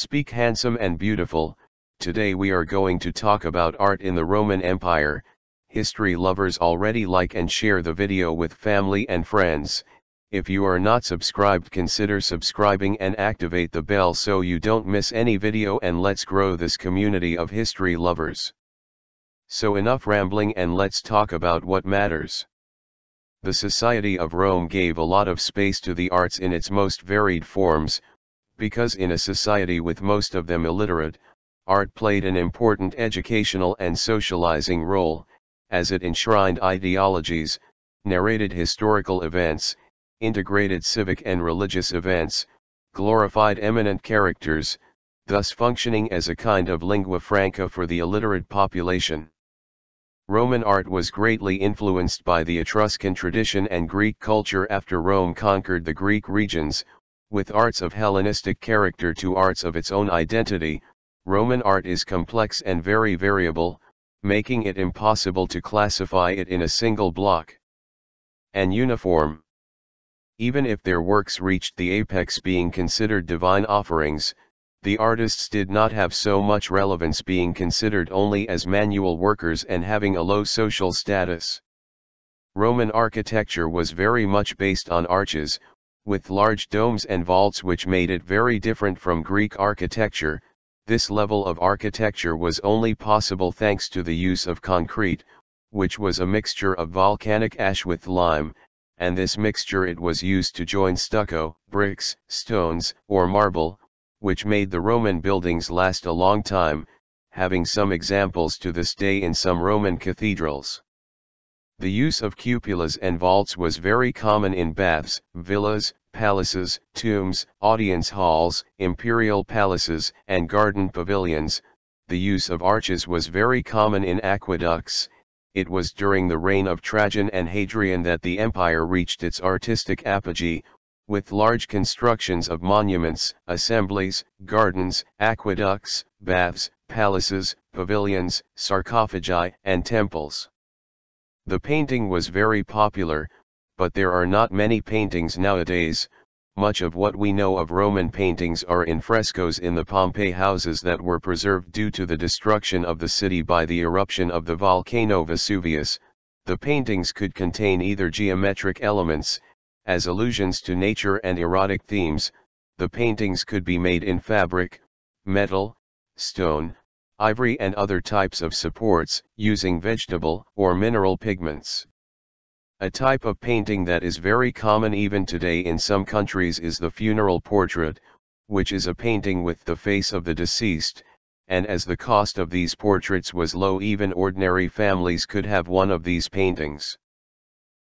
Speak handsome and beautiful. Today we are going to talk about art in the Roman Empire. History lovers already like and share the video with family and friends. If you are not subscribed, consider subscribing and activate the bell so you don't miss any video, and let's grow this community of history lovers. So enough rambling and let's talk about what matters. The society of Rome gave a lot of space to the arts in its most varied forms, because in a society with most of them illiterate, art played an important educational and socializing role, as it enshrined ideologies, narrated historical events, integrated civic and religious events, glorified eminent characters, thus functioning as a kind of lingua franca for the illiterate population. Roman art was greatly influenced by the Etruscan tradition and Greek culture after Rome conquered the Greek regions, with arts of Hellenistic character to arts of its own identity. Roman art is complex and very variable, making it impossible to classify it in a single block and uniform. Even if their works reached the apex, being considered divine offerings, the artists did not have so much relevance, being considered only as manual workers and having a low social status. Roman architecture was very much based on arches, with large domes and vaults, which made it very different from Greek architecture. This level of architecture was only possible thanks to the use of concrete, which was a mixture of volcanic ash with lime, and this mixture it was used to join stucco, bricks, stones, or marble, which made the Roman buildings last a long time, having some examples to this day in some Roman cathedrals. The use of cupolas and vaults was very common in baths, villas, palaces, tombs, audience halls, imperial palaces, and garden pavilions. The use of arches was very common in aqueducts. It was during the reign of Trajan and Hadrian that the empire reached its artistic apogee, with large constructions of monuments, assemblies, gardens, aqueducts, baths, palaces, pavilions, sarcophagi, and temples. The painting was very popular, but there are not many paintings nowadays. Much of what we know of Roman paintings are in frescoes in the Pompeii houses that were preserved due to the destruction of the city by the eruption of the volcano Vesuvius. The paintings could contain either geometric elements, as allusions to nature and erotic themes. The paintings could be made in fabric, metal, stone, ivory and other types of supports, using vegetable or mineral pigments. A type of painting that is very common even today in some countries is the funeral portrait, which is a painting with the face of the deceased, and as the cost of these portraits was low, even ordinary families could have one of these paintings.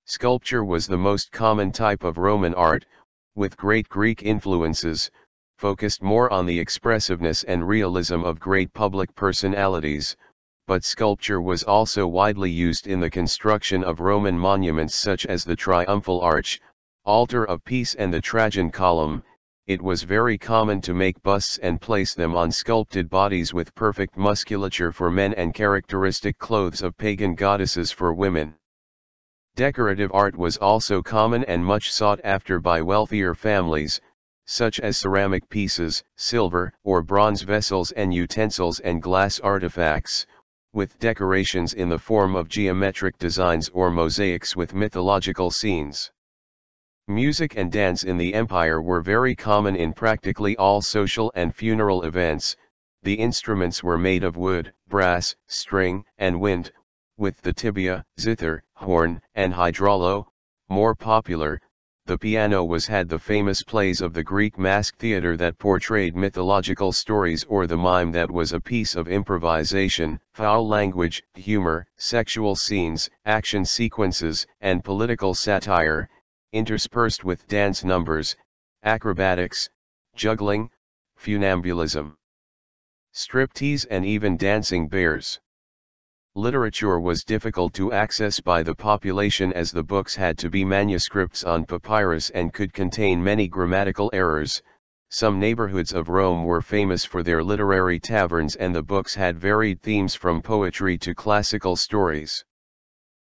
Sculpture was the most common type of Roman art, with great Greek influences, focused more on the expressiveness and realism of great public personalities, but sculpture was also widely used in the construction of Roman monuments such as the Triumphal Arch, Altar of Peace and the Trajan Column. It was very common to make busts and place them on sculpted bodies with perfect musculature for men and characteristic clothes of pagan goddesses for women. Decorative art was also common and much sought after by wealthier families, such as ceramic pieces, silver or bronze vessels and utensils, and glass artifacts, with decorations in the form of geometric designs or mosaics with mythological scenes. Music and dance in the empire were very common in practically all social and funeral events. The instruments were made of wood, brass, string, and wind, with the tibia, zither, horn, and hydraulo. More popular, the piano had the famous plays of the Greek masque theater that portrayed mythological stories, or the mime that was a piece of improvisation. Foul language, humor, sexual scenes, action sequences, and political satire, interspersed with dance numbers, acrobatics, juggling, funambulism, striptease, and even dancing bears. Literature was difficult to access by the population, as the books had to be manuscripts on papyrus and could contain many grammatical errors. Some neighborhoods of Rome were famous for their literary taverns, and the books had varied themes from poetry to classical stories.